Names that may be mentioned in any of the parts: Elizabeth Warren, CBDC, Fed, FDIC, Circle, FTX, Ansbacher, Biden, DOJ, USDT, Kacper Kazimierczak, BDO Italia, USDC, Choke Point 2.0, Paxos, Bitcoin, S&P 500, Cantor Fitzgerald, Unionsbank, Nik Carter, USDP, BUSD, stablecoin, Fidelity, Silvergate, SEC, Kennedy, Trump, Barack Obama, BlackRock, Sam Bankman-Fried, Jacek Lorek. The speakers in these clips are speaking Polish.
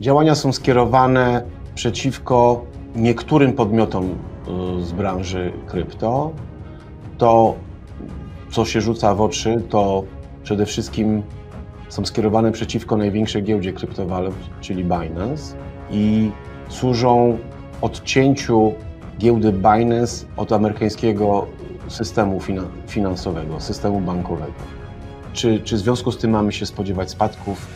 Działania są skierowane przeciwko niektórym podmiotom z branży krypto. To, co się rzuca w oczy, to przede wszystkim są skierowane przeciwko największej giełdzie kryptowalut, czyli Binance, i służą odcięciu giełdy Binance od amerykańskiego systemu finansowego, systemu bankowego. Czy w związku z tym mamy się spodziewać spadków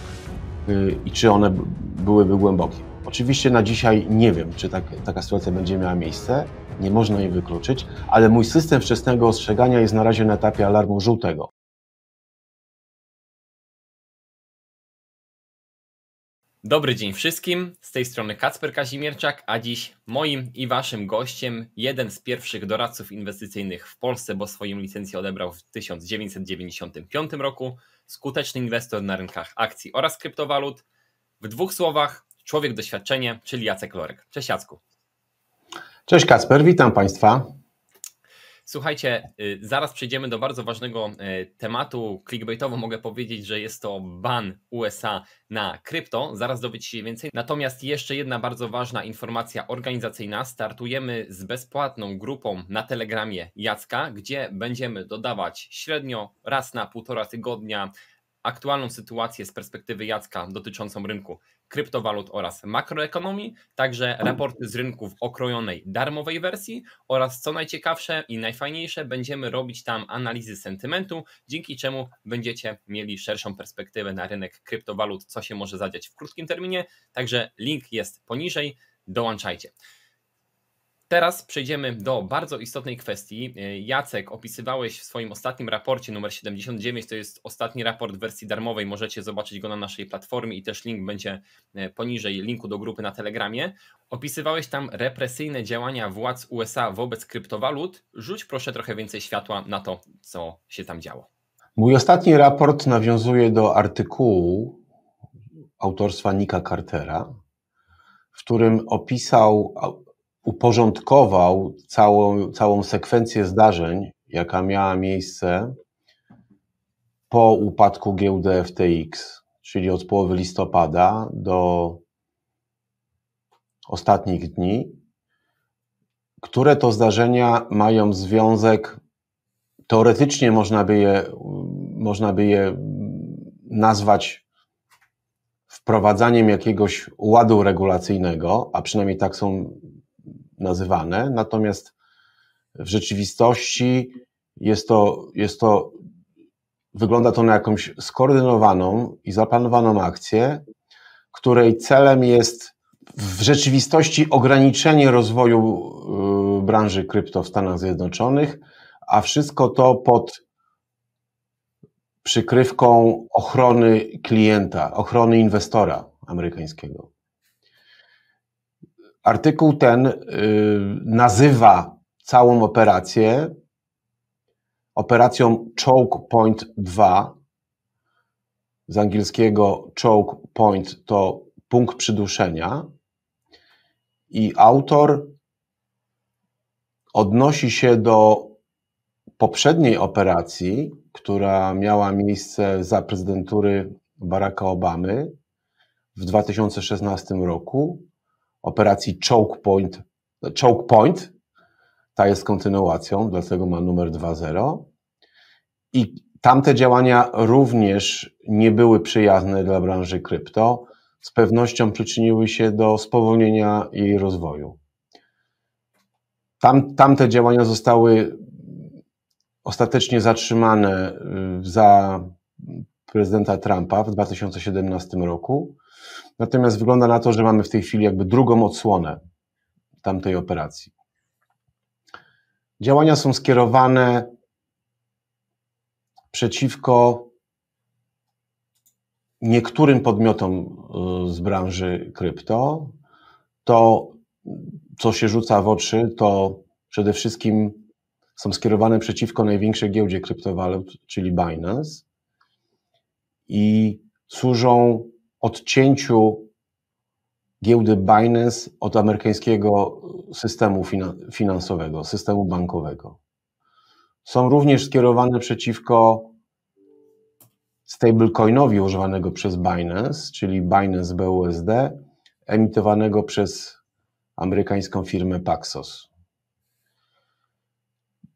i czy one byłyby głębokie? Oczywiście na dzisiaj nie wiem, czy taka sytuacja będzie miała miejsce, nie można jej wykluczyć, ale mój system wczesnego ostrzegania jest na razie na etapie alarmu żółtego. Dobry dzień wszystkim, z tej strony Kacper Kazimierczak, a dziś moim i waszym gościem jeden z pierwszych doradców inwestycyjnych w Polsce, bo swoją licencję odebrał w 1995 roku, skuteczny inwestor na rynkach akcji oraz kryptowalut. W dwóch słowach, człowiek doświadczenie, czyli Jacek Lorek. Cześć Jacku. Cześć Kacper, witam Państwa. Słuchajcie, zaraz przejdziemy do bardzo ważnego tematu. Clickbaitowo mogę powiedzieć, że jest to ban USA na krypto. Zaraz dowiecie się więcej. Natomiast jeszcze jedna bardzo ważna informacja organizacyjna. Startujemy z bezpłatną grupą na Telegramie Jacka, gdzie będziemy dodawać średnio raz na 1,5 tygodnia aktualną sytuację z perspektywy Jacka dotyczącą rynku kryptowalut oraz makroekonomii, także raporty z rynku w okrojonej, darmowej wersji oraz co najciekawsze i najfajniejsze, będziemy robić tam analizy sentymentu, dzięki czemu będziecie mieli szerszą perspektywę na rynek kryptowalut, co się może zadziać w krótkim terminie, także link jest poniżej, dołączajcie. Teraz przejdziemy do bardzo istotnej kwestii. Jacek, opisywałeś w swoim ostatnim raporcie numer 79, to jest ostatni raport w wersji darmowej, możecie zobaczyć go na naszej platformie i też link będzie poniżej linku do grupy na Telegramie. Opisywałeś tam represyjne działania władz USA wobec kryptowalut. Rzuć proszę trochę więcej światła na to, co się tam działo. Mój ostatni raport nawiązuje do artykułu autorstwa Nika Cartera, w którym opisał... uporządkował całą sekwencję zdarzeń, jaka miała miejsce po upadku giełdy FTX, czyli od połowy listopada do ostatnich dni, które to zdarzenia mają związek, teoretycznie można by je nazwać wprowadzaniem jakiegoś ładu regulacyjnego, a przynajmniej tak są nazywane, natomiast w rzeczywistości wygląda to na jakąś skoordynowaną i zaplanowaną akcję, której celem jest w rzeczywistości ograniczenie rozwoju branży krypto w Stanach Zjednoczonych, a wszystko to pod przykrywką ochrony klienta, ochrony inwestora amerykańskiego. Artykuł ten nazywa całą operację operacją Choke Point 2. Z angielskiego Choke Point to punkt przyduszenia i autor odnosi się do poprzedniej operacji, która miała miejsce za prezydentury Baracka Obamy w 2016 roku, operacji Choke Point, ta jest kontynuacją, dlatego ma numer 2.0 i tamte działania również nie były przyjazne dla branży krypto, z pewnością przyczyniły się do spowolnienia jej rozwoju. Tamte działania zostały ostatecznie zatrzymane za prezydenta Trumpa w 2017 roku. Natomiast wygląda na to, że mamy w tej chwili jakby drugą odsłonę tamtej operacji. Działania są skierowane przeciwko niektórym podmiotom z branży krypto. To, co się rzuca w oczy, to przede wszystkim są skierowane przeciwko największej giełdzie kryptowalut, czyli Binance, i służą odcięciu giełdy Binance od amerykańskiego systemu finansowego, systemu bankowego. Są również skierowane przeciwko stablecoinowi używanego przez Binance, czyli Binance BUSD emitowanego przez amerykańską firmę Paxos.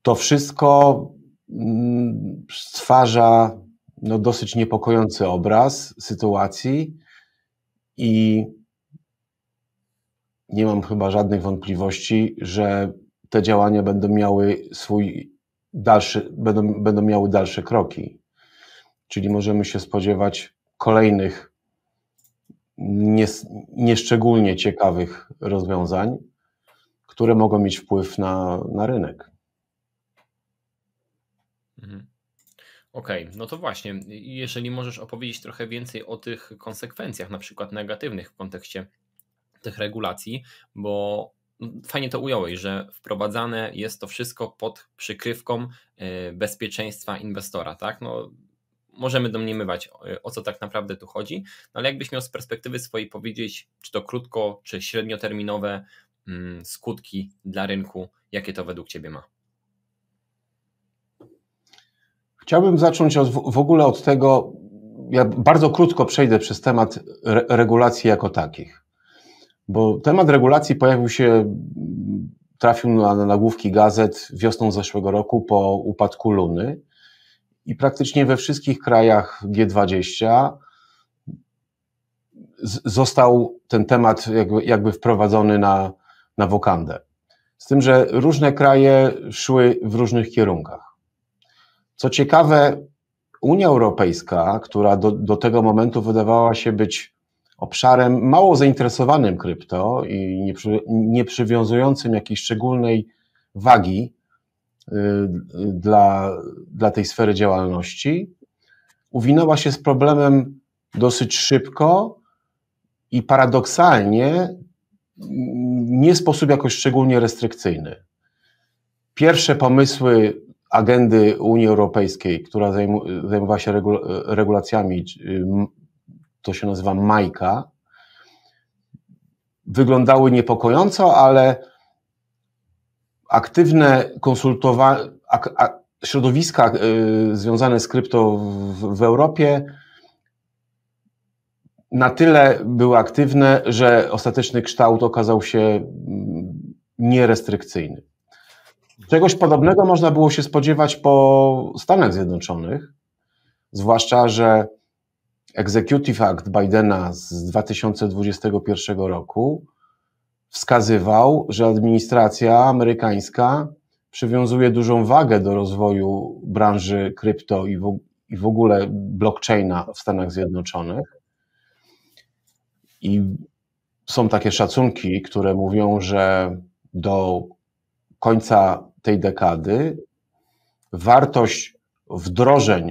To wszystko stwarza dosyć niepokojący obraz sytuacji i nie mam chyba żadnych wątpliwości, że te działania będą miały dalsze kroki. Czyli możemy się spodziewać kolejnych nieszczególnie ciekawych rozwiązań, które mogą mieć wpływ na rynek. Okej, no to właśnie, jeżeli możesz opowiedzieć trochę więcej o tych konsekwencjach, na przykład negatywnych w kontekście tych regulacji, bo fajnie to ująłeś, że wprowadzane jest to wszystko pod przykrywką bezpieczeństwa inwestora, tak? No, możemy domniemywać, o co tak naprawdę tu chodzi, ale jakbyś miał z perspektywy swojej powiedzieć, czy to krótko, czy średnioterminowe skutki dla rynku, jakie to według Ciebie ma? Chciałbym zacząć w ogóle od tego, ja bardzo krótko przejdę przez temat regulacji jako takich, bo temat regulacji trafił na nagłówki gazet wiosną zeszłego roku po upadku Luny i praktycznie we wszystkich krajach G20 został ten temat jakby wprowadzony na wokandę. Z tym, że różne kraje szły w różnych kierunkach. Co ciekawe, Unia Europejska, która do tego momentu wydawała się być obszarem mało zainteresowanym krypto i nie przywiązującym jakiejś szczególnej wagi dla tej sfery działalności, uwinęła się z problemem dosyć szybko i paradoksalnie nie w sposób jakoś szczególnie restrykcyjny. Pierwsze pomysły agendy Unii Europejskiej, która zajmowała się regulacjami, to się nazywa Majka, wyglądały niepokojąco, ale aktywne konsultowanie, środowiska związane z krypto w Europie na tyle były aktywne, że ostateczny kształt okazał się nierestrykcyjny. Czegoś podobnego można było się spodziewać po Stanach Zjednoczonych, zwłaszcza że Executive Act Bidena z 2021 roku wskazywał, że administracja amerykańska przywiązuje dużą wagę do rozwoju branży krypto i w ogóle blockchaina w Stanach Zjednoczonych. I są takie szacunki, które mówią, że do końca tej dekady wartość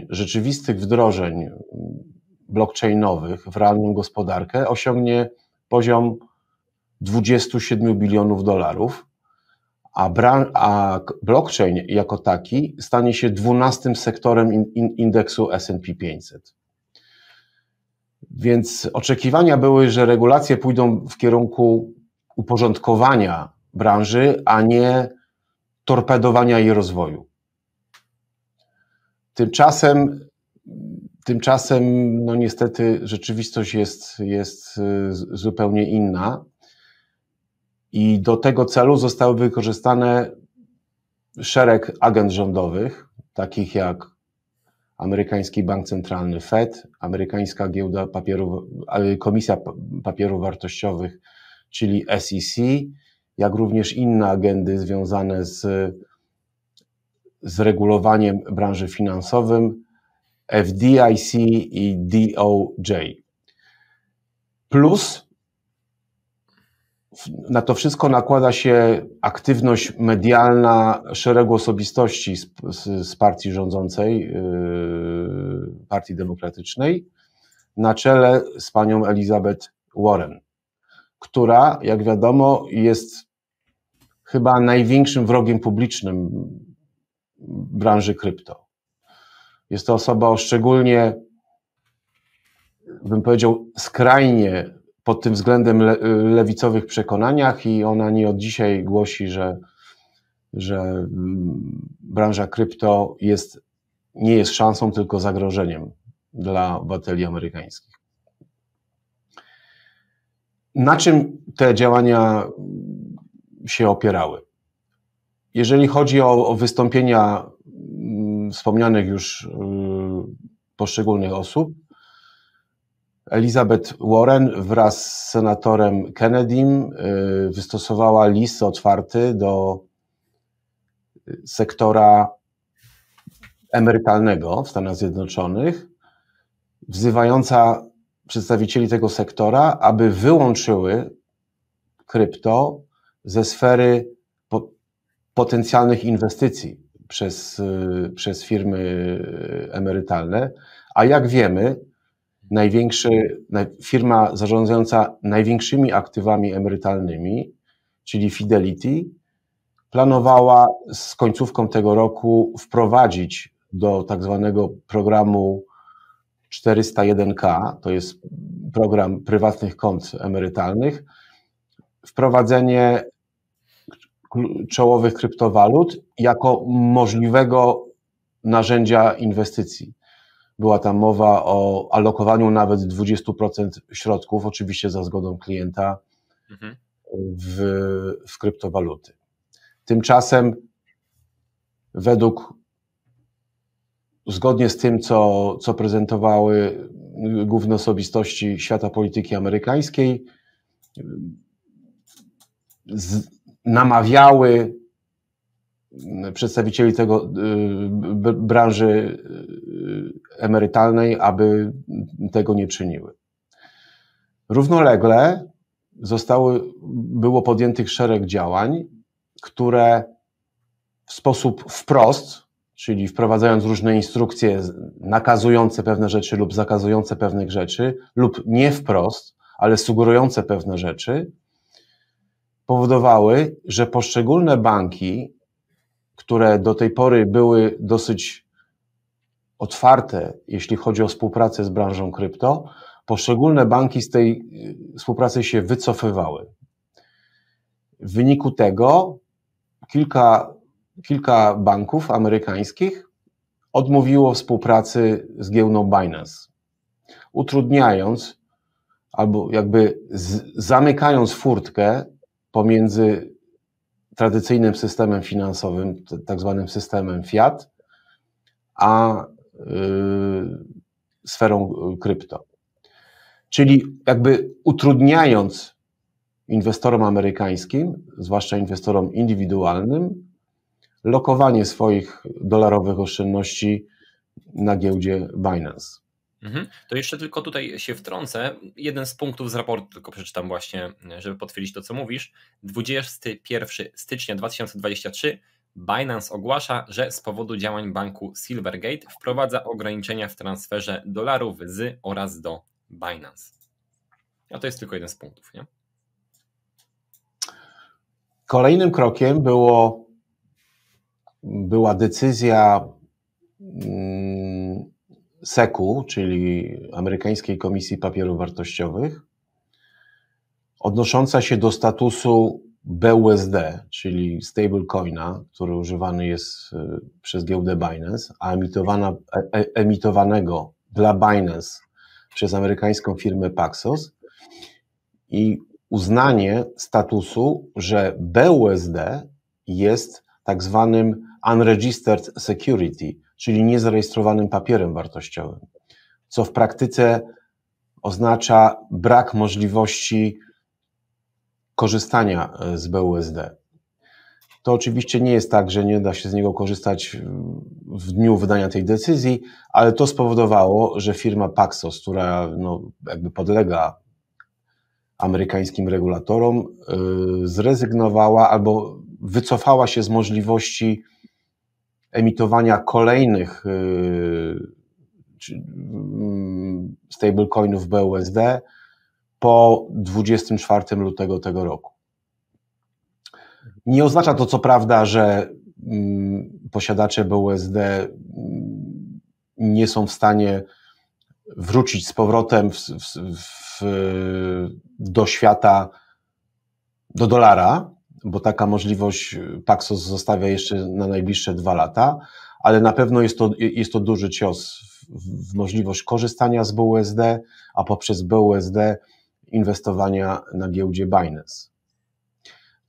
rzeczywistych wdrożeń blockchainowych w realną gospodarkę osiągnie poziom $27 bilionów, a blockchain jako taki stanie się 12. sektorem indeksu S&P 500. Więc oczekiwania były, że regulacje pójdą w kierunku uporządkowania branży, a nie torpedowania jej rozwoju. Tymczasem no niestety rzeczywistość jest zupełnie inna i do tego celu zostały wykorzystane szereg agend rządowych, takich jak amerykański bank centralny Fed, amerykańska Komisja Papierów Wartościowych, czyli SEC, jak również inne agendy związane z regulowaniem branży finansowym, FDIC i DOJ. Plus na to wszystko nakłada się aktywność medialna szeregu osobistości z partii rządzącej, Partii Demokratycznej, na czele z panią Elizabeth Warren, która, jak wiadomo, jest chyba największym wrogiem publicznym branży krypto. Jest to osoba o szczególnie, bym powiedział, skrajnie pod tym względem lewicowych przekonaniach i ona nie od dzisiaj głosi, że branża krypto nie jest szansą, tylko zagrożeniem dla obywateli amerykańskich. Na czym te działania się opierały? Jeżeli chodzi o wystąpienia wspomnianych już poszczególnych osób, Elizabeth Warren wraz z senatorem Kennedym wystosowała list otwarty do sektora emerytalnego w Stanach Zjednoczonych, wzywająca przedstawicieli tego sektora, aby wyłączyły krypto ze sfery potencjalnych inwestycji przez firmy emerytalne, a jak wiemy, firma zarządzająca największymi aktywami emerytalnymi, czyli Fidelity, planowała z końcówką tego roku wprowadzić do tak zwanego programu 401k, to jest program prywatnych kont emerytalnych, wprowadzenie czołowych kryptowalut jako możliwego narzędzia inwestycji. Była tam mowa o alokowaniu nawet 20% środków, oczywiście za zgodą klienta, w kryptowaluty. Tymczasem zgodnie z tym, co prezentowały główne osobistości świata polityki amerykańskiej, namawiały przedstawicieli tego branży emerytalnej, aby tego nie czyniły. Równolegle było podjętych szereg działań, które w sposób wprost, czyli wprowadzając różne instrukcje nakazujące pewne rzeczy lub zakazujące pewnych rzeczy, lub nie wprost, ale sugerujące pewne rzeczy, powodowały, że poszczególne banki, które do tej pory były dosyć otwarte, jeśli chodzi o współpracę z branżą krypto, poszczególne banki z tej współpracy się wycofywały. W wyniku tego kilka banków amerykańskich odmówiło współpracy z giełdą Binance, utrudniając albo jakby zamykając furtkę pomiędzy tradycyjnym systemem finansowym, tak zwanym systemem fiat, a sferą krypto. Czyli jakby utrudniając inwestorom amerykańskim, zwłaszcza inwestorom indywidualnym, lokowanie swoich dolarowych oszczędności na giełdzie Binance. To jeszcze tylko tutaj się wtrącę. Jeden z punktów z raportu, tylko przeczytam właśnie, żeby potwierdzić to, co mówisz. 21 stycznia 2023 Binance ogłasza, że z powodu działań banku Silvergate wprowadza ograniczenia w transferze dolarów z oraz do Binance. A to jest tylko jeden z punktów, nie? Kolejnym krokiem była decyzja SEC-u, czyli Amerykańskiej Komisji Papierów Wartościowych, odnosząca się do statusu BUSD, czyli stablecoina, który używany jest przez giełdę Binance, a emitowanego dla Binance przez amerykańską firmę Paxos, i uznanie statusu, że BUSD jest tak zwanym unregistered security, czyli niezarejestrowanym papierem wartościowym, co w praktyce oznacza brak możliwości korzystania z BUSD. To oczywiście nie jest tak, że nie da się z niego korzystać w dniu wydania tej decyzji, ale to spowodowało, że firma Paxos, która jakby podlega amerykańskim regulatorom, zrezygnowała albo wycofała się z możliwości emitowania kolejnych stablecoinów BUSD po 24 lutego tego roku. Nie oznacza to, co prawda, że posiadacze BUSD nie są w stanie wrócić z powrotem do świata, do dolara, bo taka możliwość Paxos zostawia jeszcze na najbliższe 2 lata, ale na pewno jest to duży cios w możliwość korzystania z BUSD, a poprzez BUSD inwestowania na giełdzie Binance.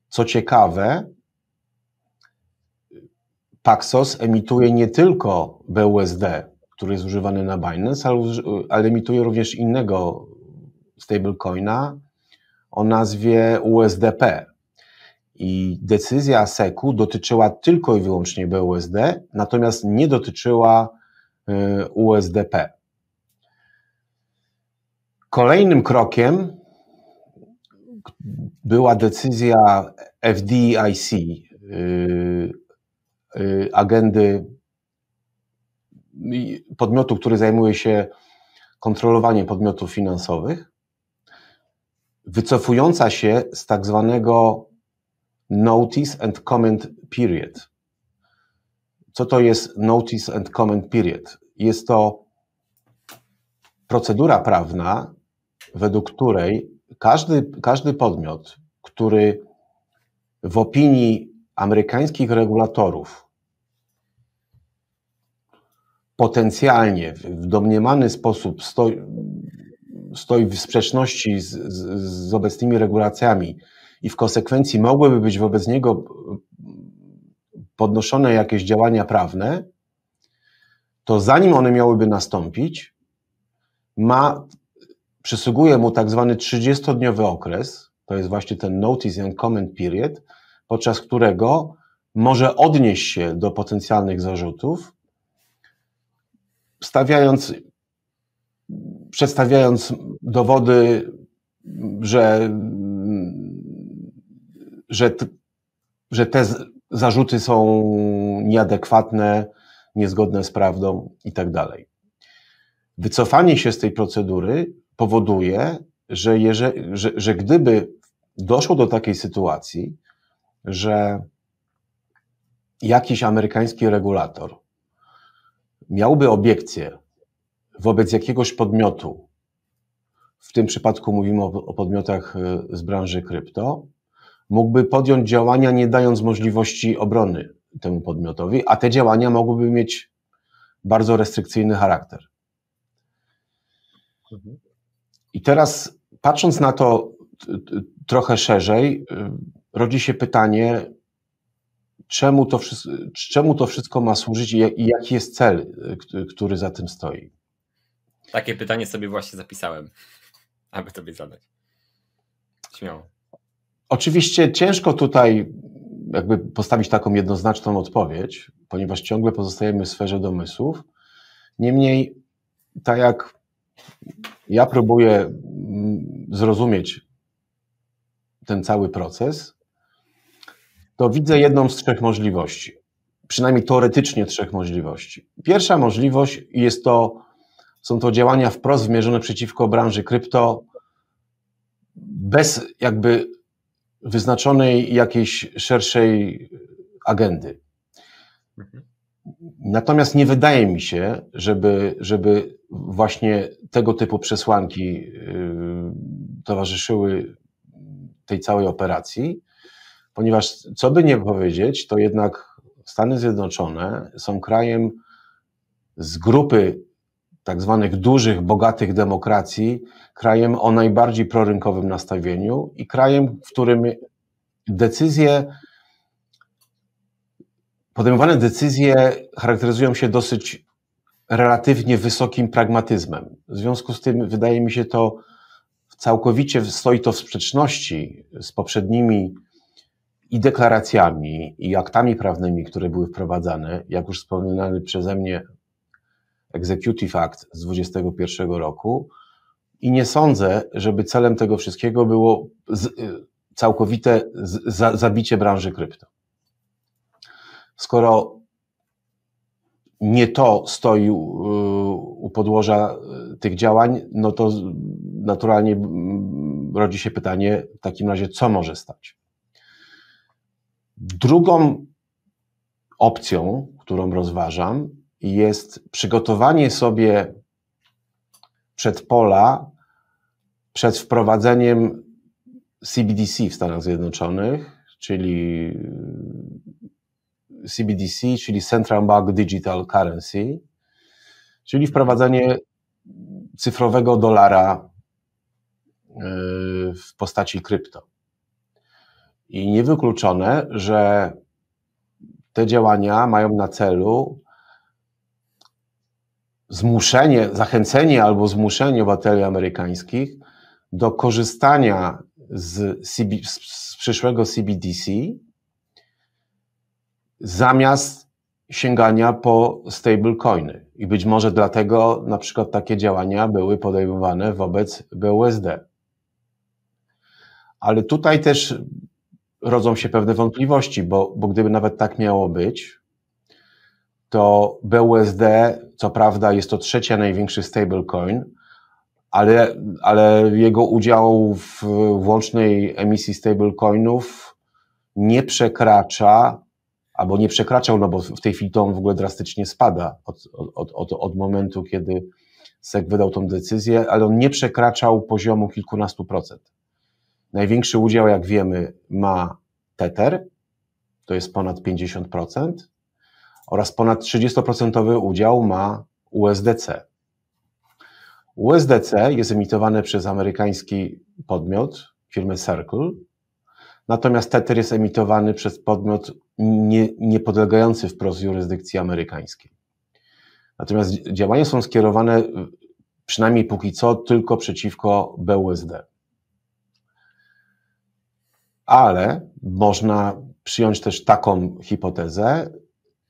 Co ciekawe, Paxos emituje nie tylko BUSD, który jest używany na Binance, ale emituje również innego stablecoina o nazwie USDP. I decyzja SEC-u dotyczyła tylko i wyłącznie BUSD, natomiast nie dotyczyła USDP. Kolejnym krokiem była decyzja FDIC, agendy podmiotu, który zajmuje się kontrolowaniem podmiotów finansowych, wycofująca się z tak zwanego Notice and Comment Period. Co to jest Notice and Comment Period? Jest to procedura prawna, według której każdy podmiot, który w opinii amerykańskich regulatorów potencjalnie w domniemany sposób stoi w sprzeczności z obecnymi regulacjami i w konsekwencji mogłyby być wobec niego podnoszone jakieś działania prawne, to zanim one miałyby nastąpić, przysługuje mu tak zwany 30-dniowy okres, to jest właśnie ten Notice and Comment Period, podczas którego może odnieść się do potencjalnych zarzutów, przedstawiając dowody, że te zarzuty są nieadekwatne, niezgodne z prawdą i tak dalej. Wycofanie się z tej procedury powoduje, że gdyby doszło do takiej sytuacji, że jakiś amerykański regulator miałby obiekcję wobec jakiegoś podmiotu, w tym przypadku mówimy o podmiotach z branży krypto, mógłby podjąć działania, nie dając możliwości obrony temu podmiotowi, a te działania mogłyby mieć bardzo restrykcyjny charakter. I teraz, patrząc na to trochę szerzej, rodzi się pytanie, czemu to wszystko ma służyć i jaki jest cel, który za tym stoi? Takie pytanie sobie właśnie zapisałem, aby tobie zadać. Śmiało. Oczywiście ciężko tutaj jakby postawić taką jednoznaczną odpowiedź, ponieważ ciągle pozostajemy w sferze domysłów. Niemniej, tak jak ja próbuję zrozumieć ten cały proces, to widzę jedną z trzech możliwości, przynajmniej teoretycznie trzech możliwości. Pierwsza możliwość są to działania wprost wymierzone przeciwko branży krypto bez jakby wyznaczonej jakiejś szerszej agendy. Natomiast nie wydaje mi się, żeby właśnie tego typu przesłanki towarzyszyły tej całej operacji, ponieważ co by nie powiedzieć, to jednak Stany Zjednoczone są krajem z grupy tak zwanych dużych, bogatych demokracji, krajem o najbardziej prorynkowym nastawieniu i krajem, w którym podejmowane decyzje charakteryzują się dosyć relatywnie wysokim pragmatyzmem. W związku z tym wydaje mi się to całkowicie stoi to w sprzeczności z poprzednimi i deklaracjami, i aktami prawnymi, które były wprowadzane, jak już wspominany przeze mnie Executive Act z 2021 roku i nie sądzę, żeby celem tego wszystkiego było całkowite zabicie branży krypto. Skoro nie to stoi u podłoża tych działań, no to naturalnie rodzi się pytanie w takim razie, co może stać. Drugą opcją, którą rozważam, jest przygotowanie sobie przedpola przed wprowadzeniem CBDC w Stanach Zjednoczonych, czyli CBDC, czyli Central Bank Digital Currency, czyli wprowadzenie cyfrowego dolara w postaci krypto. I niewykluczone, że te działania mają na celu zmuszenie, zachęcenie albo zmuszenie obywateli amerykańskich do korzystania z przyszłego CBDC zamiast sięgania po stablecoiny. I być może dlatego na przykład takie działania były podejmowane wobec BUSD. Ale tutaj też rodzą się pewne wątpliwości, bo gdyby nawet tak miało być, to BUSD, co prawda jest to trzecia największy stablecoin, ale jego udział w łącznej emisji stablecoinów nie przekracza, albo nie przekraczał, no bo w tej chwili to on w ogóle drastycznie spada od momentu, kiedy SEC wydał tą decyzję, ale on nie przekraczał poziomu kilkunastu procent. Największy udział, jak wiemy, ma Tether, to jest ponad 50%, oraz ponad 30% udział ma USDC. USDC jest emitowane przez amerykański podmiot, firmę Circle, natomiast Tether jest emitowany przez podmiot niepodlegający wprost jurysdykcji amerykańskiej. Natomiast działania są skierowane, przynajmniej póki co, tylko przeciwko BUSD. Ale można przyjąć też taką hipotezę,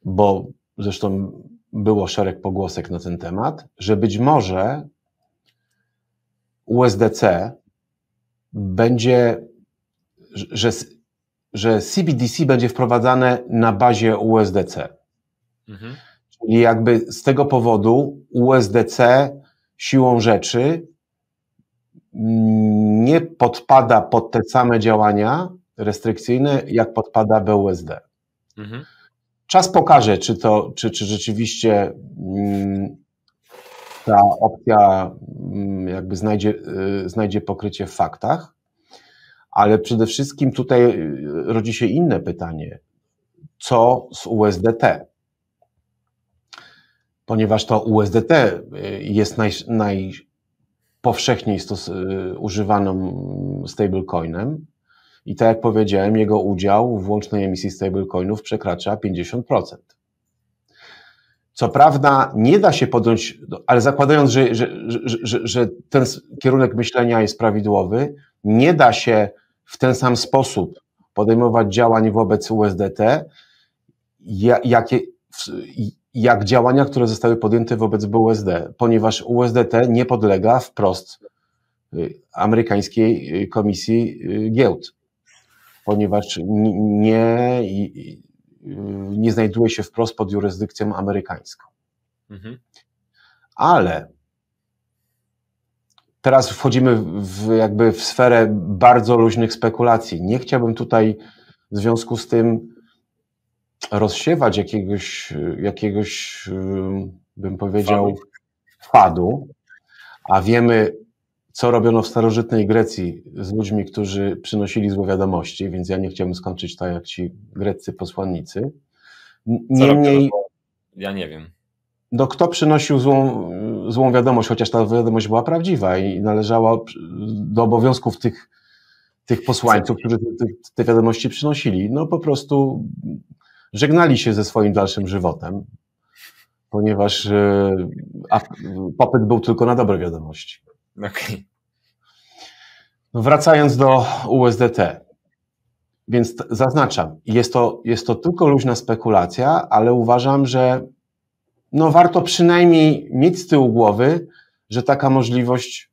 bo zresztą było szereg pogłosek na ten temat, że być może USDC będzie, że CBDC będzie wprowadzane na bazie USDC. Mhm. Czyli jakby z tego powodu USDC siłą rzeczy nie podpada pod te same działania restrykcyjne, jak podpada BUSD. Mhm. Czas pokaże, czy rzeczywiście ta opcja jakby znajdzie pokrycie w faktach, ale przede wszystkim tutaj rodzi się inne pytanie. Co z USDT? Ponieważ to USDT jest najpowszechniej używanym stablecoinem i tak jak powiedziałem, jego udział w łącznej emisji stablecoinów przekracza 50%. Co prawda nie da się podjąć, ale zakładając, że ten kierunek myślenia jest prawidłowy, nie da się w ten sam sposób podejmować działań wobec USDT, jak działania, które zostały podjęte wobec BUSD, ponieważ USDT nie podlega wprost amerykańskiej komisji giełd, ponieważ nie znajduje się wprost pod jurysdykcją amerykańską. Mhm. Ale teraz wchodzimy w sferę bardzo luźnych spekulacji. Nie chciałbym tutaj w związku z tym rozsiewać jakiegoś bym powiedział, fadu, a wiemy, co robiono w starożytnej Grecji z ludźmi, którzy przynosili złe wiadomości, więc ja nie chciałbym skończyć tak jak ci greccy posłannicy. Niemniej, ja nie wiem. No kto przynosił złą wiadomość, chociaż ta wiadomość była prawdziwa i należała do obowiązków tych posłańców, którzy te wiadomości przynosili. No po prostu żegnali się ze swoim dalszym żywotem, ponieważ popyt był tylko na dobre wiadomości. Okay. No wracając do USDT, więc zaznaczam, jest to tylko luźna spekulacja, ale uważam, że no warto przynajmniej mieć z tyłu głowy, że taka możliwość,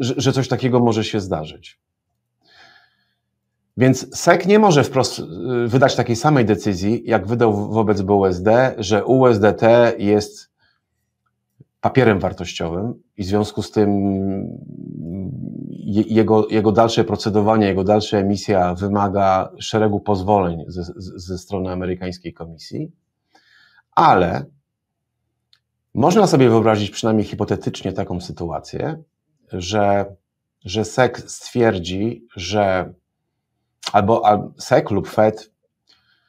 że coś takiego może się zdarzyć. Więc SEC nie może wprost wydać takiej samej decyzji, jak wydał wobec BUSD, że USDT jest papierem wartościowym i w związku z tym jego dalsze procedowanie, jego dalsza emisja wymaga szeregu pozwoleń ze strony amerykańskiej komisji, ale można sobie wyobrazić przynajmniej hipotetycznie taką sytuację, że SEC stwierdzi, że albo SEC lub Fed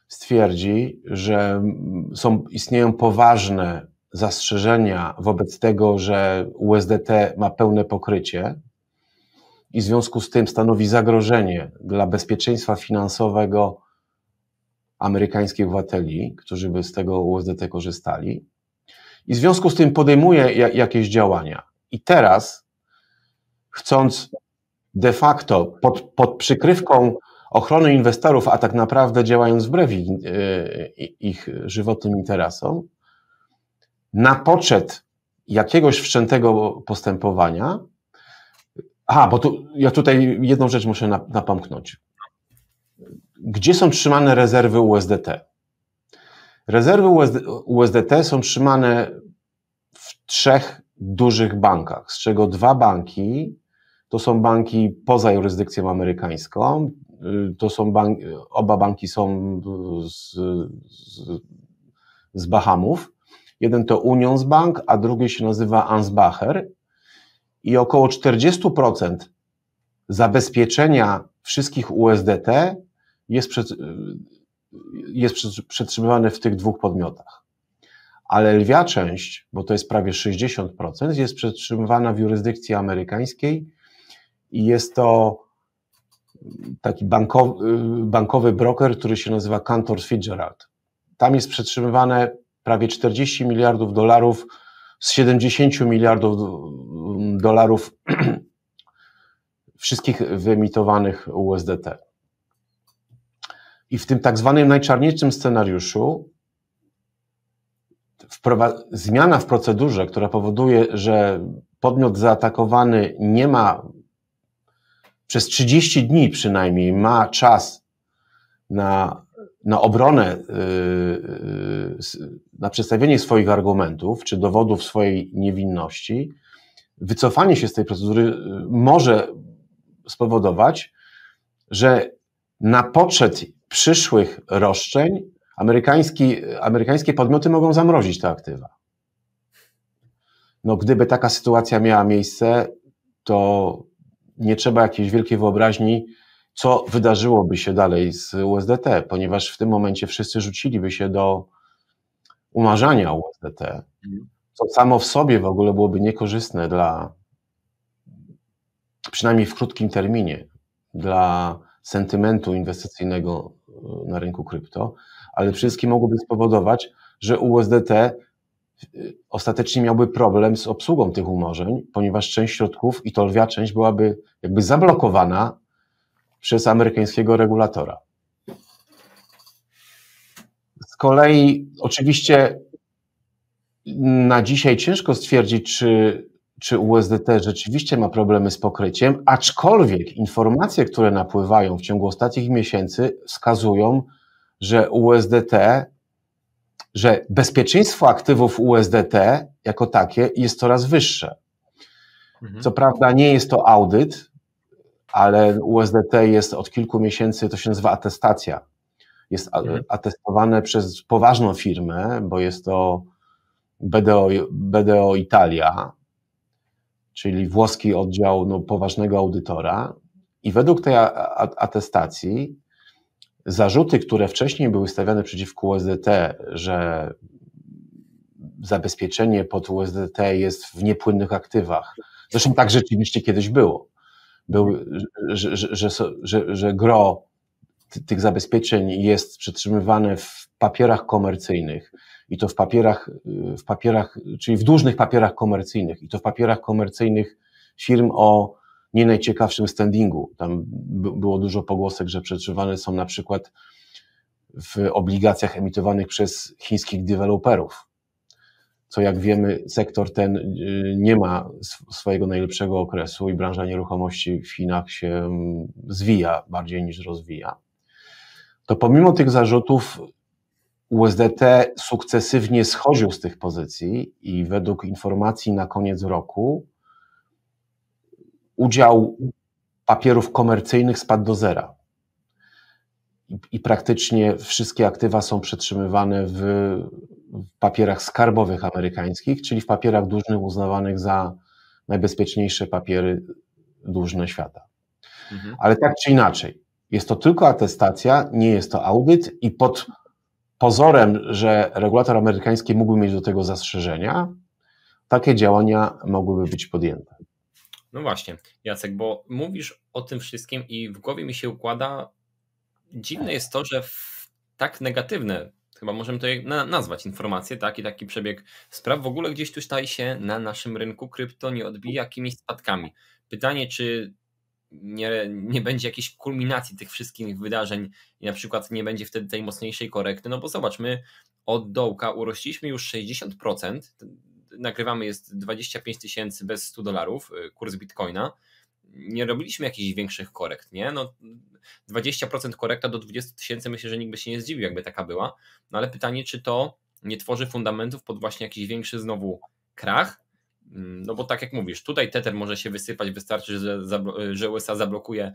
stwierdzi, że istnieją poważne zastrzeżenia wobec tego, że USDT ma pełne pokrycie i w związku z tym stanowi zagrożenie dla bezpieczeństwa finansowego amerykańskich obywateli, którzy by z tego USDT korzystali, i w związku z tym podejmuje jakieś działania. I teraz, chcąc de facto pod przykrywką ochrony inwestorów, a tak naprawdę działając wbrew ich żywotnym interesom, na poczet jakiegoś wszczętego postępowania. Aha, bo tu, ja tutaj jedną rzecz muszę napomknąć. Gdzie są trzymane rezerwy USDT? Rezerwy USDT są trzymane w trzech dużych bankach, z czego dwa banki to są banki poza jurysdykcją amerykańską, to są oba banki są z Bahamów. Jeden to Unionsbank, a drugi się nazywa Ansbacher i około 40% zabezpieczenia wszystkich USDT jest przetrzymywane w tych dwóch podmiotach. Ale lwia część, bo to jest prawie 60%, jest przetrzymywana w jurysdykcji amerykańskiej i jest to taki bankowy broker, który się nazywa Cantor Fitzgerald. Tam jest przetrzymywane prawie 40 miliardów dolarów z 70 miliardów dolarów wszystkich wyemitowanych USDT. I w tym tak zwanym najczarniejszym scenariuszu zmiana w procedurze, która powoduje, że podmiot zaatakowany nie ma, przez 30 dni przynajmniej, ma czas na obronę, na przedstawienie swoich argumentów czy dowodów swojej niewinności, wycofanie się z tej procedury może spowodować, że na poczet przyszłych roszczeń amerykańskie podmioty mogą zamrozić te aktywa. No, gdyby taka sytuacja miała miejsce, to nie trzeba jakiejś wielkiej wyobraźni, co wydarzyłoby się dalej z USDT, ponieważ w tym momencie wszyscy rzuciliby się do umarzania USDT, co samo w sobie w ogóle byłoby niekorzystne dla, przynajmniej w krótkim terminie, dla sentymentu inwestycyjnego na rynku krypto, ale wszystkim mogłoby spowodować, że USDT ostatecznie miałby problem z obsługą tych umorzeń, ponieważ część środków, i to lwia część, byłaby jakby zablokowana przez amerykańskiego regulatora. Z kolei oczywiście na dzisiaj ciężko stwierdzić, czy USDT rzeczywiście ma problemy z pokryciem, aczkolwiek informacje, które napływają w ciągu ostatnich miesięcy, wskazują, że bezpieczeństwo aktywów USDT jako takie jest coraz wyższe. Co prawda nie jest to audyt, ale USDT jest od kilku miesięcy, to się nazywa atestacja. Jest atestowane przez poważną firmę, bo jest to BDO Italia, czyli włoski oddział poważnego audytora, i według tej atestacji zarzuty, które wcześniej były stawiane przeciwko USDT, że zabezpieczenie pod USDT jest w niepłynnych aktywach, zresztą tak rzeczywiście kiedyś było, że gro tych zabezpieczeń jest przetrzymywane w papierach komercyjnych i to w papierach, czyli w dłużnych papierach komercyjnych i to w papierach komercyjnych firm o nie najciekawszym standingu. Tam było dużo pogłosek, że przetrzymywane są na przykład w obligacjach emitowanych przez chińskich deweloperów, co jak wiemy sektor ten nie ma swojego najlepszego okresu i branża nieruchomości w Chinach się zwija bardziej niż rozwija. To pomimo tych zarzutów USDT sukcesywnie schodził z tych pozycji i według informacji na koniec roku udział papierów komercyjnych spadł do zera i praktycznie wszystkie aktywa są przetrzymywane w papierach skarbowych amerykańskich, czyli w papierach dłużnych uznawanych za najbezpieczniejsze papiery dłużne świata. Ale tak czy inaczej, jest to tylko atestacja, nie jest to audyt i pod pozorem, że regulator amerykański mógłby mieć do tego zastrzeżenia, takie działania mogłyby być podjęte. No właśnie, Jacek, bo mówisz o tym wszystkim i w głowie mi się układa, dziwne jest to, że tak negatywne, chyba możemy to nazwać, informacje, tak, i taki przebieg spraw w ogóle gdzieś tutaj się na naszym rynku krypto nie odbija jakimiś spadkami. Pytanie, czy nie będzie jakiejś kulminacji tych wszystkich wydarzeń i na przykład nie będzie wtedy tej mocniejszej korekty, no bo zobaczmy, od dołka urośliśmy już 60%, nagrywamy jest 25 000 bez $100, kurs bitcoina, nie robiliśmy jakichś większych korekt, nie? No 20% korekta do 20 000, myślę, że nikt by się nie zdziwił, jakby taka była, no ale pytanie, czy to nie tworzy fundamentów pod właśnie jakiś większy znowu krach, no bo tak jak mówisz, tutaj Tether może się wysypać, wystarczy, że USA zablokuje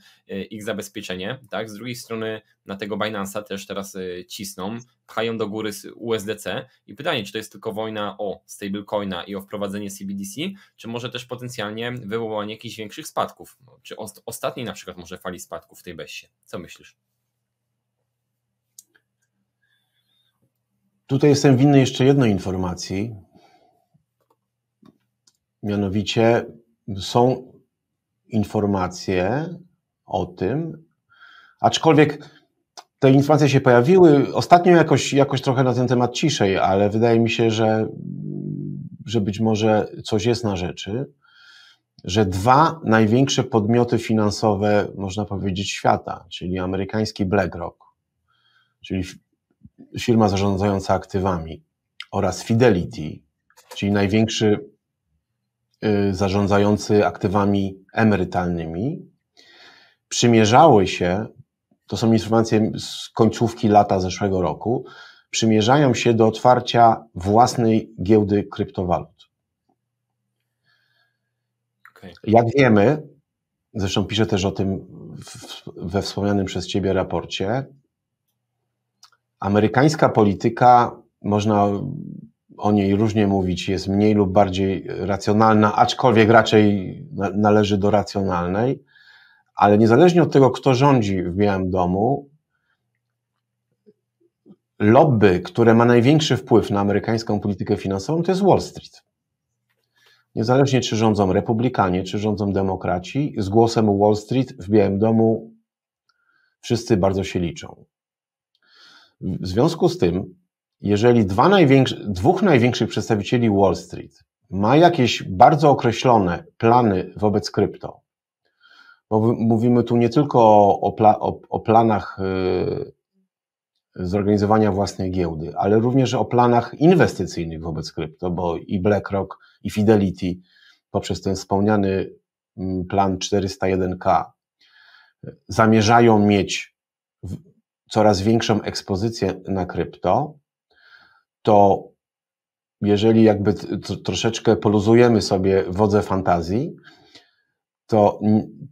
ich zabezpieczenie, tak? Z drugiej strony na tego Binance'a też teraz cisną, pchają do góry z USDC i pytanie, czy to jest tylko wojna o stablecoina i o wprowadzenie CBDC, czy może też potencjalnie wywołanie jakichś większych spadków, czy ostatniej na przykład może fali spadków w tej bessie. Co myślisz? Tutaj jestem winny jeszcze jednej informacji. Mianowicie są informacje o tym, aczkolwiek te informacje się pojawiły, ostatnio jakoś trochę na ten temat ciszej, ale wydaje mi się, że być może coś jest na rzeczy, że dwa największe podmioty finansowe, można powiedzieć, świata, czyli amerykański BlackRock, czyli firma zarządzająca aktywami, oraz Fidelity, czyli największy zarządzający aktywami emerytalnymi, przymierzały się, to są informacje z końcówki lata zeszłego roku, przymierzają się do otwarcia własnej giełdy kryptowalut. Okay. Jak wiemy, zresztą piszę też o tym we wspomnianym przez Ciebie raporcie, amerykańska polityka, można o niej różnie mówić, jest mniej lub bardziej racjonalna, aczkolwiek raczej należy do racjonalnej, ale niezależnie od tego, kto rządzi w Białym Domu, lobby, które ma największy wpływ na amerykańską politykę finansową, to jest Wall Street. Niezależnie czy rządzą republikanie, czy rządzą demokraci, z głosem Wall Street w Białym Domu wszyscy bardzo się liczą. W związku z tym, jeżeli dwóch największych przedstawicieli Wall Street ma jakieś bardzo określone plany wobec krypto, bo mówimy tu nie tylko o planach zorganizowania własnej giełdy, ale również o planach inwestycyjnych wobec krypto, bo i BlackRock, i Fidelity poprzez ten wspomniany plan 401k zamierzają mieć coraz większą ekspozycję na krypto, to jeżeli jakby troszeczkę poluzujemy sobie wodze fantazji,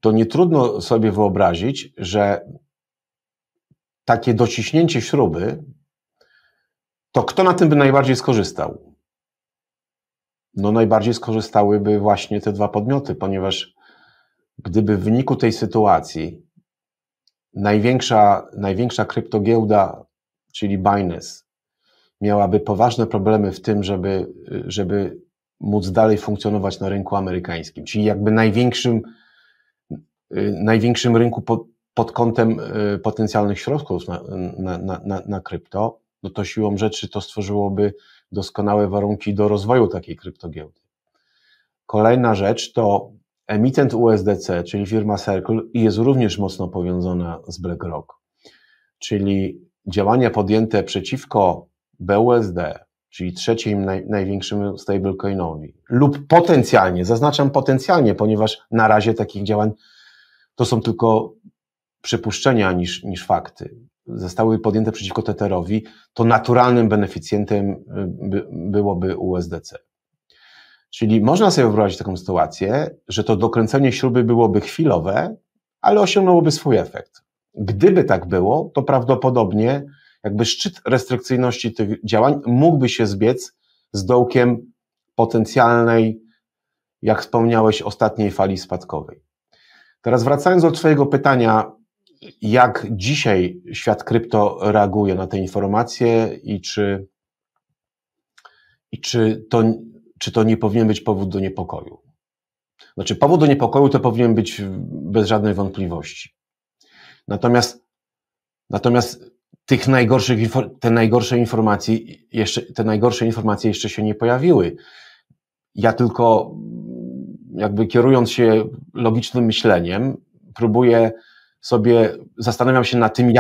to nie trudno sobie wyobrazić, że takie dociśnięcie śruby, to kto na tym by najbardziej skorzystał? No najbardziej skorzystałyby właśnie te dwa podmioty, ponieważ gdyby w wyniku tej sytuacji największa kryptogiełda, czyli Binance, miałaby poważne problemy w tym, żeby móc dalej funkcjonować na rynku amerykańskim, czyli jakby największym rynku pod kątem potencjalnych środków na krypto, no to siłą rzeczy to stworzyłoby doskonałe warunki do rozwoju takiej kryptogiełdy. Kolejna rzecz to emitent USDC, czyli firma Circle, jest również mocno powiązana z BlackRock, czyli działania podjęte przeciwko BUSD, czyli trzecim największym stablecoinowi, lub potencjalnie, zaznaczam potencjalnie, ponieważ na razie takich działań to są tylko przypuszczenia niż fakty, zostały podjęte przeciwko Tetherowi, to naturalnym beneficjentem byłoby USDC. Czyli można sobie wyobrazić taką sytuację, że to dokręcenie śruby byłoby chwilowe, ale osiągnęłoby swój efekt. Gdyby tak było, to prawdopodobnie jakby szczyt restrykcyjności tych działań mógłby się zbiec z dołkiem potencjalnej, jak wspomniałeś, ostatniej fali spadkowej. Teraz wracając do Twojego pytania, jak dzisiaj świat krypto reaguje na te informacje i czy to nie powinien być powód do niepokoju. Znaczy, powód do niepokoju to powinien być bez żadnej wątpliwości. Natomiast te najgorsze informacje jeszcze się nie pojawiły. Ja tylko jakby kierując się logicznym myśleniem, zastanawiam się nad tym,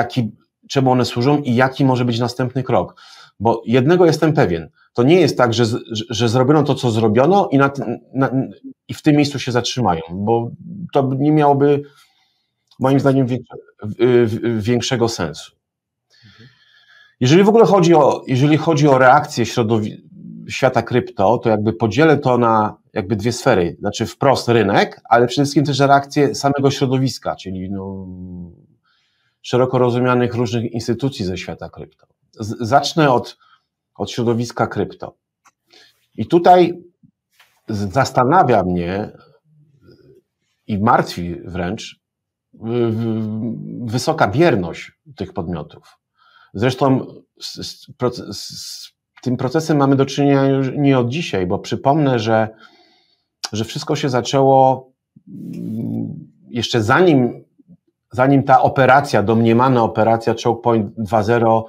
czemu one służą i jaki może być następny krok. Bo jednego jestem pewien, to nie jest tak, że zrobiono to, co zrobiono i w tym miejscu się zatrzymają, bo to nie miałoby moim zdaniem większego sensu. Jeżeli chodzi o reakcję świata krypto, to jakby podzielę to na dwie sfery, znaczy wprost rynek, ale przede wszystkim też reakcję samego środowiska, czyli no, szeroko rozumianych różnych instytucji ze świata krypto. Zacznę od środowiska krypto. I tutaj zastanawia mnie i martwi wręcz wysoka bierność tych podmiotów. Zresztą z tym procesem mamy do czynienia już nie od dzisiaj, bo przypomnę, że wszystko się zaczęło jeszcze zanim ta operacja, domniemana operacja Choke Point 2.0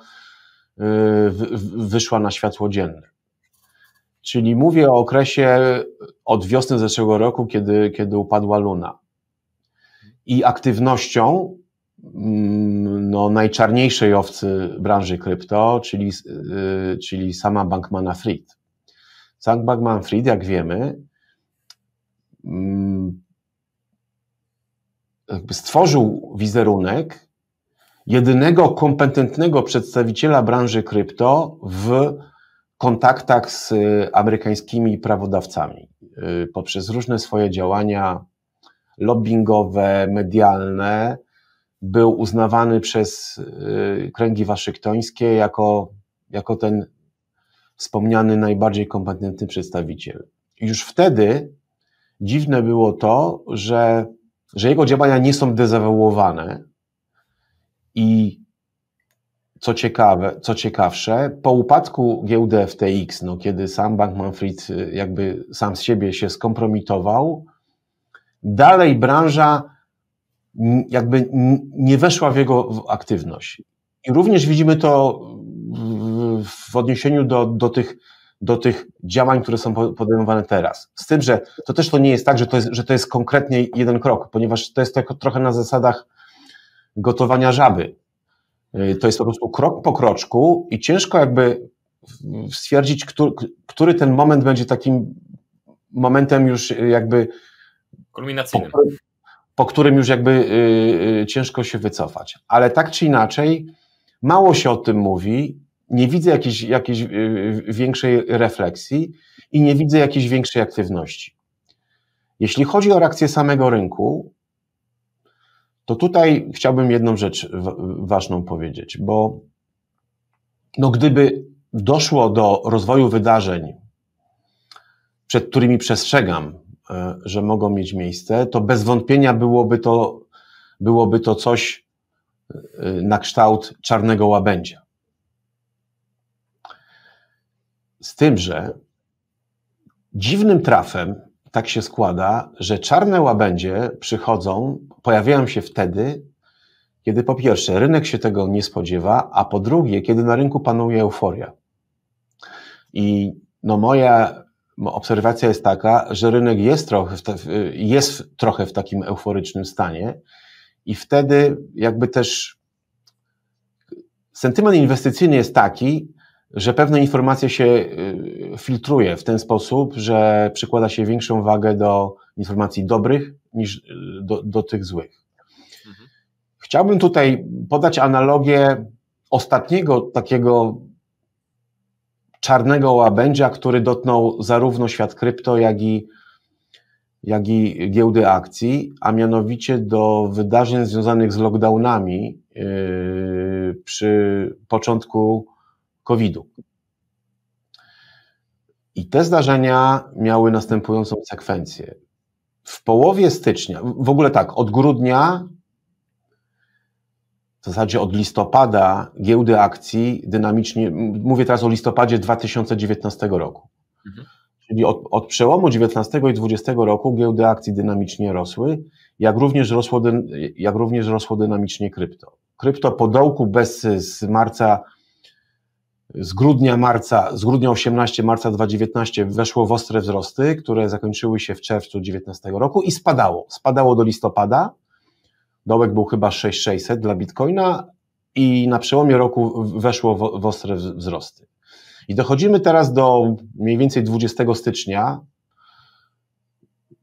wyszła na światło dzienne. Czyli mówię o okresie od wiosny zeszłego roku, kiedy upadła Luna. I aktywnością no, najczarniejszej owcy branży krypto, czyli sama Bankmana-Fried. Sam Bankman-Fried, jak wiemy, jakby stworzył wizerunek jedynego kompetentnego przedstawiciela branży krypto w kontaktach z amerykańskimi prawodawcami poprzez różne swoje działania lobbingowe, medialne. Był uznawany przez kręgi waszyngtońskie jako ten wspomniany najbardziej kompetentny przedstawiciel. I już wtedy dziwne było to, że jego działania nie są dezawuowane i co ciekawsze, po upadku giełdy FTX, no, kiedy sam Bankman-Fried jakby sam z siebie się skompromitował, dalej branża jakby nie weszła w jego aktywność. I również widzimy to w odniesieniu do tych działań, które są podejmowane teraz. Z tym, że to nie jest tak, że to jest konkretnie jeden krok, ponieważ to jest trochę na zasadach gotowania żaby. To jest po prostu krok po kroczku i ciężko jakby stwierdzić, który ten moment będzie takim momentem już jakby kulminacyjnym, po którym już jakby ciężko się wycofać. Ale tak czy inaczej, mało się o tym mówi, nie widzę jakiejś większej refleksji i nie widzę jakiejś większej aktywności. Jeśli chodzi o reakcję samego rynku, to tutaj chciałbym jedną rzecz ważną powiedzieć, bo no gdyby doszło do rozwoju wydarzeń, przed którymi przestrzegam, że mogą mieć miejsce, to bez wątpienia byłoby to coś na kształt czarnego łabędzia. Z tym, że dziwnym trafem tak się składa, że czarne łabędzie pojawiają się wtedy, kiedy po pierwsze rynek się tego nie spodziewa, a po drugie, kiedy na rynku panuje euforia. I no moja obserwacja jest taka, że rynek jest trochę w takim euforycznym stanie i wtedy jakby też sentyment inwestycyjny jest taki, że pewne informacje się filtruje w ten sposób, że przykłada się większą wagę do informacji dobrych niż do tych złych. Mhm. Chciałbym tutaj podać analogię ostatniego takiego czarnego łabędzia, który dotknął zarówno świat krypto, jak i giełdy akcji, a mianowicie do wydarzeń związanych z lockdownami przy początku COVID-u. I te zdarzenia miały następującą sekwencję. W połowie stycznia, w ogóle tak, od grudnia, w zasadzie od listopada giełdy akcji dynamicznie, mówię teraz o listopadzie 2019 roku. Mhm. Czyli od przełomu XIX i XX roku giełdy akcji dynamicznie rosły, jak również rosło dynamicznie krypto. Krypto po dołku z grudnia 18, marca 2019 weszło w ostre wzrosty, które zakończyły się w czerwcu 2019 roku i spadało do listopada. Dołek był chyba 6600 dla bitcoina i na przełomie roku weszło w ostre wzrosty. I dochodzimy teraz do mniej więcej 20 stycznia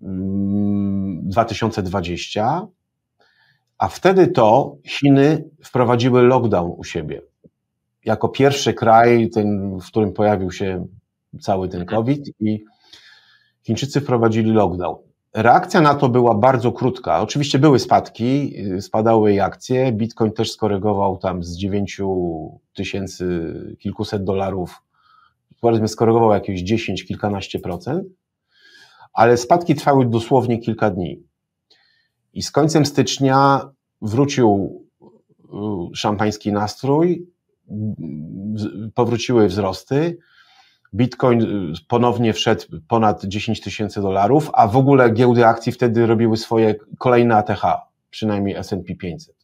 2020, a wtedy to Chiny wprowadziły lockdown u siebie. Jako pierwszy kraj, ten, w którym pojawił się cały ten COVID, i Chińczycy wprowadzili lockdown. Reakcja na to była bardzo krótka. Oczywiście były spadki, spadały jej akcje. Bitcoin też skorygował tam z 9 tysięcy kilkuset dolarów. Powiedzmy, skorygował jakieś 10, kilkanaście procent, ale spadki trwały dosłownie kilka dni. I z końcem stycznia wrócił szampański nastrój, powróciły wzrosty. Bitcoin ponownie wszedł ponad 10 tysięcy dolarów, a w ogóle giełdy akcji wtedy robiły swoje kolejne ATH, przynajmniej S&P 500.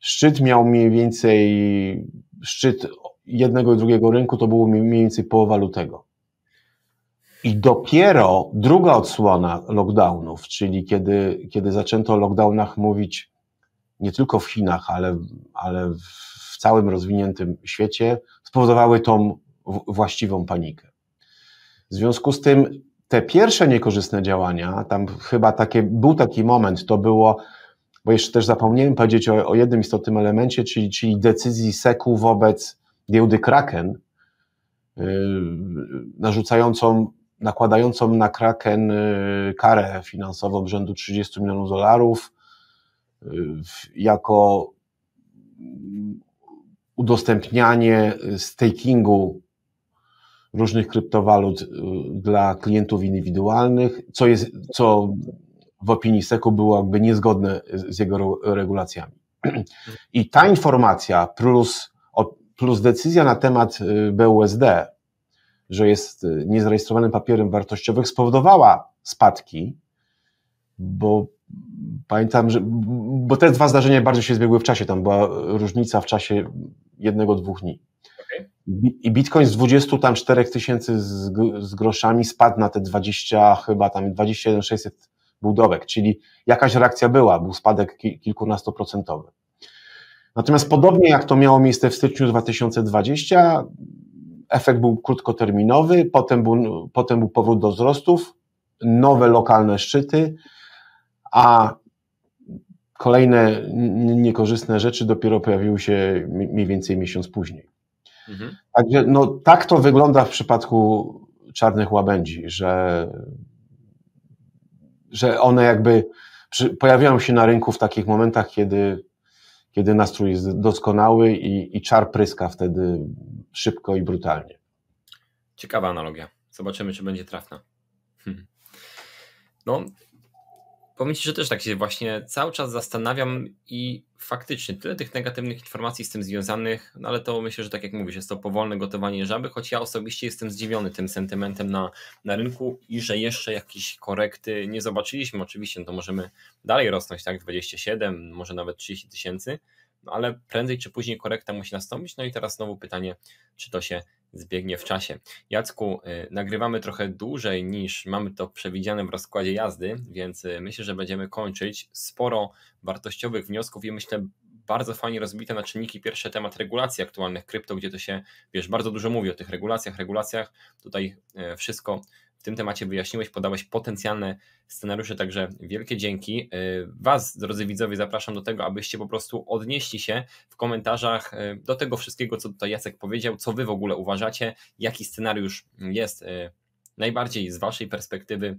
Szczyt miał mniej więcej, szczyt jednego i drugiego rynku to było mniej więcej połowa lutego. I dopiero druga odsłona lockdownów, czyli kiedy zaczęto o lockdownach mówić nie tylko w Chinach, ale w całym rozwiniętym świecie, spowodowały tą właściwą panikę. W związku z tym te pierwsze niekorzystne działania, tam chyba był taki moment, to było, bo jeszcze też zapomniałem powiedzieć o jednym istotnym elemencie, czyli decyzji SEC-u wobec giełdy Kraken, nakładającą na Kraken karę finansową rzędu 30 milionów dolarów jako udostępnianie stakingu różnych kryptowalut dla klientów indywidualnych, co w opinii SEC-u było jakby niezgodne z jego regulacjami. I ta informacja plus decyzja na temat BUSD, że jest niezarejestrowanym papierem wartościowym, spowodowała spadki, bo pamiętam, bo te dwa zdarzenia bardzo się zbiegły w czasie, tam była różnica w czasie jednego, dwóch dni. I Bitcoin z 24 tysięcy z groszami spadł na te 20, chyba tam 21 600 był dołek, czyli jakaś reakcja był spadek kilkunastoprocentowy. Natomiast podobnie jak to miało miejsce w styczniu 2020, efekt był krótkoterminowy, potem był powrót do wzrostów, nowe lokalne szczyty, a kolejne niekorzystne rzeczy dopiero pojawiły się mniej więcej miesiąc później. Mhm. Także no, tak to wygląda w przypadku czarnych łabędzi, że one jakby pojawiają się na rynku w takich momentach, kiedy nastrój jest doskonały i czar pryska wtedy szybko i brutalnie. Ciekawa analogia. Zobaczymy, czy będzie trafna. No, powiem Ci, że też tak się właśnie cały czas zastanawiam i faktycznie tyle tych negatywnych informacji z tym związanych, no ale to myślę, że tak jak mówisz, jest to powolne gotowanie żaby, choć ja osobiście jestem zdziwiony tym sentymentem na rynku i że jeszcze jakieś korekty nie zobaczyliśmy. Oczywiście no to możemy dalej rosnąć, tak, 27, może nawet 30 tysięcy, no ale prędzej czy później korekta musi nastąpić. No i teraz znowu pytanie, czy to się zbiegnie w czasie. Jacku, nagrywamy trochę dłużej niż mamy to przewidziane w rozkładzie jazdy, więc myślę, że będziemy kończyć. Sporo wartościowych wniosków i myślę bardzo fajnie rozbite na czynniki pierwsze temat regulacji aktualnych krypto, gdzie to się, wiesz, bardzo dużo mówi o tych regulacjach. Tutaj wszystko w tym temacie wyjaśniłeś, podałeś potencjalne scenariusze, także wielkie dzięki. Was, drodzy widzowie, zapraszam do tego, abyście po prostu odnieśli się w komentarzach do tego wszystkiego, co tutaj Jacek powiedział, co Wy w ogóle uważacie, jaki scenariusz jest najbardziej z Waszej perspektywy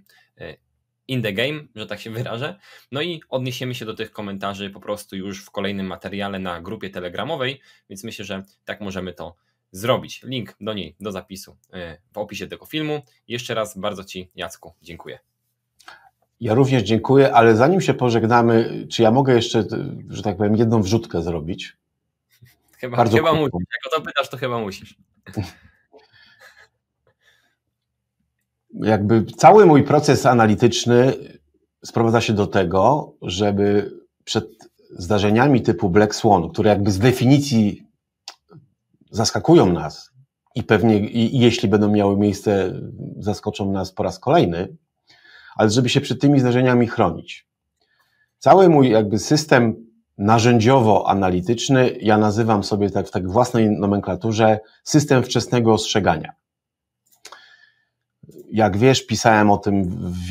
in the game, że tak się wyrażę. No i odniesiemy się do tych komentarzy po prostu już w kolejnym materiale na grupie telegramowej, więc myślę, że tak możemy to zrobić. Link do niej, do zapisu w opisie tego filmu. Jeszcze raz bardzo Ci, Jacku, dziękuję. Ja również dziękuję, ale zanim się pożegnamy, czy ja mogę jeszcze, że tak powiem, jedną wrzutkę zrobić? Chyba musisz. Jak o to pytasz, to chyba musisz. jakby cały mój proces analityczny sprowadza się do tego, żeby przed zdarzeniami typu Black Swan, które jakby z definicji zaskakują nas i pewnie jeśli będą miały miejsce, zaskoczą nas po raz kolejny, ale żeby się przed tymi zdarzeniami chronić. Cały mój jakby system narzędziowo-analityczny, ja nazywam sobie tak w własnej nomenklaturze system wczesnego ostrzegania. Jak wiesz, pisałem o tym w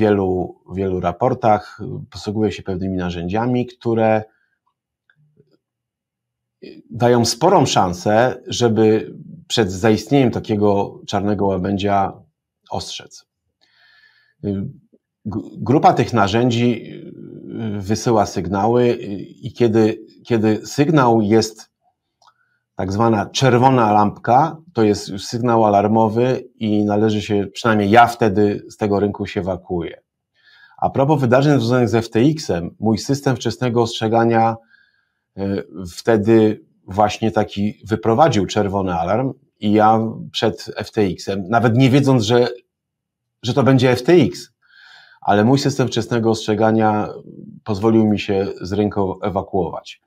wielu raportach, posługuję się pewnymi narzędziami, które dają sporą szansę, żeby przed zaistnieniem takiego czarnego łabędzia ostrzec. Grupa tych narzędzi wysyła sygnały i kiedy sygnał jest tak zwana czerwona lampka, to jest już sygnał alarmowy i należy się, przynajmniej ja wtedy z tego rynku się ewakuuję. A propos wydarzeń związanych z FTX-em, mój system wczesnego ostrzegania wtedy właśnie taki wyprowadził czerwony alarm i ja przed FTX-em, nawet nie wiedząc, że to będzie FTX, ale mój system wczesnego ostrzegania pozwolił mi się z rynku ewakuować.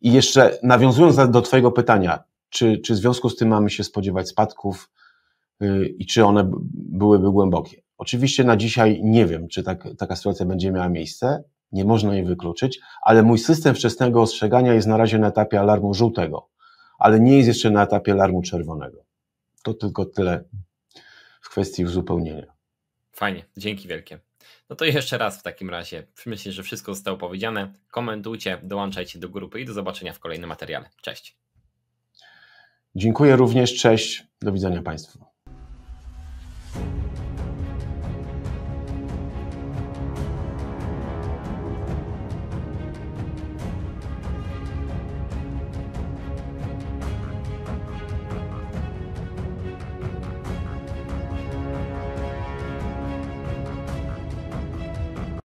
I jeszcze nawiązując do Twojego pytania, czy w związku z tym mamy się spodziewać spadków i czy one byłyby głębokie? Oczywiście na dzisiaj nie wiem, czy taka sytuacja będzie miała miejsce, nie można jej wykluczyć, ale mój system wczesnego ostrzegania jest na razie na etapie alarmu żółtego, ale nie jest jeszcze na etapie alarmu czerwonego. To tylko tyle w kwestii uzupełnienia. Fajnie, dzięki wielkie. No to jeszcze raz w takim razie. Myślę, że wszystko zostało powiedziane. Komentujcie, dołączajcie do grupy i do zobaczenia w kolejnym materiale. Cześć. Dziękuję również, cześć. Do widzenia Państwu.